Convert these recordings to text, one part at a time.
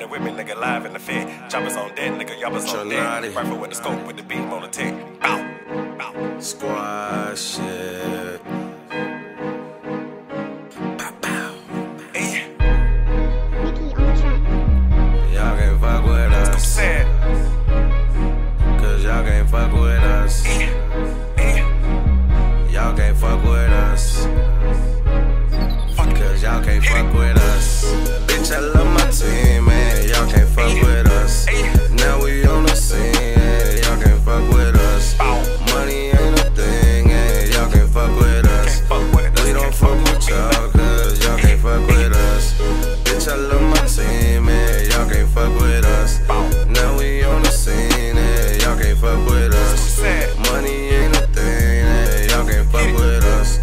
Got it with me, nigga, live in the fit. Choppers on dead, nigga, y'all's on dead. Rifle with the scope, with the beam on the tick. Bow, bow. Squash it. Bow, bow. Hey. Mickey on the track. Y'all can't fuck with us. That's sad. Cause y'all can't fuck with us. Y'all can't fuck with us. Cause y'all can't fuck with us. Bitch, I love my team, man. Y'all can't fuck with us. Now we on the scene, y'all can't fuck with us. Money ain't a thing, and y'all can't fuck with us. We don't fuck with y'all, cause y'all can't fuck with us. Bitch, I love my team, man. Y'all can't fuck with us. Now we on the scene, and y'all can't fuck with us. Money ain't a thing, and y'all can't fuck with us.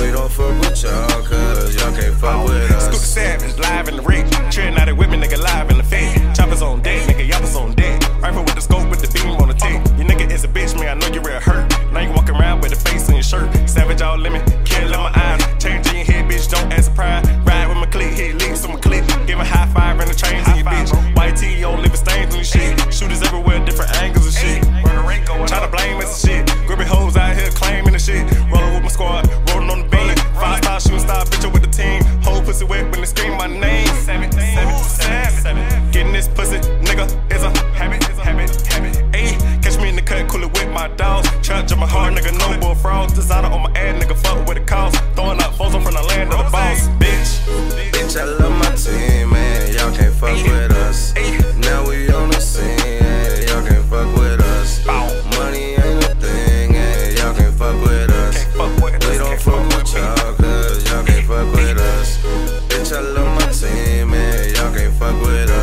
We don't fuck with y'all, cause y'all can't fuck with us. Skoot Da Savage, live in the rig. Treading out of women, nigga, live in the fit. Choppers on deck, nigga, y'all's on deck. Rifle with the scope, with the beam on the tick. Your nigga is a bitch, man, I know you real hurt. Now you walking around with a face in your shirt. Savage all limit, can't let my eyes. Change in your head, bitch, don't ask a pride. Ride with my clique, hit leaks on my clip. Give a high five in the chains in your bitch. White tee on, living stains on your shit. Shooters everywhere, different angles and shit. Try to blame us and shit. Gripping hoes out here claiming the shit. Rolling with my squad, rolling on the beam. 5-star shooting star, bitch, with the team. Whole pussy wet when they scream my name. Savage. Getting this pussy, nigga, is a habit. Ayy, catch me in the cut, cool it with my dogs. Try to jump my heart, nigga, no more frauds. Designer on my ad, nigga, fuck with the cost. Throwing up foes, I'm from the land of the boss, bitch. Bitch, I love my team, man. Y'all can't fuck with us. Now we on the scene, and y'all can't fuck with us. Money ain't a thing, and y'all can't fuck with us. We don't fuck with y'all, cause y'all can't fuck with us. Bitch, I love my team, man. Y'all can't fuck with us.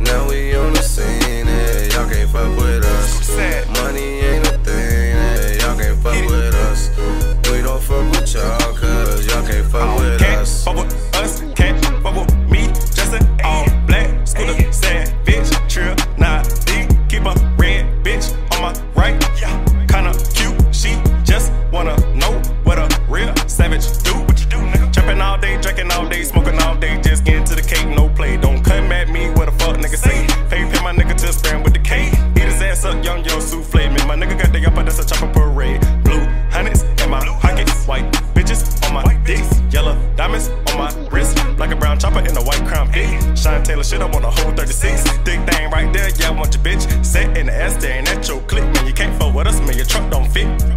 Now we on the scene, and y'all can't fuck with us. Money ain't a thing, and y'all can't fuck with us. We don't fuck with y'all, cause y'all can't fuck with us. Can't fuck with us, can't fuck with me. Just an all black, Skoot Da Savage, trill, nah, D, keep a red bitch on my right. Kinda cute, she just wanna know what a real savage do. What you do, nigga? Trapping all day, drinking all day, smoking all day, just getting to the cake, no play. Don't come at me, what the fuck nigga say? Pay my nigga to spam with the cake. Eat his ass up, young yo souffle. Man, my nigga got the up, that's a chopper parade. Blue hunnids in my pocket, white bitches on my dick, yellow diamonds on my wrist, black and brown chopper in a white crown bitch. Sean Taylor shit, I want a whole 36. Thick thing right there, yeah, I want your bitch. Set in the ass, there ain't that your clip, man. You can't fuck with us, man. Your truck don't fit.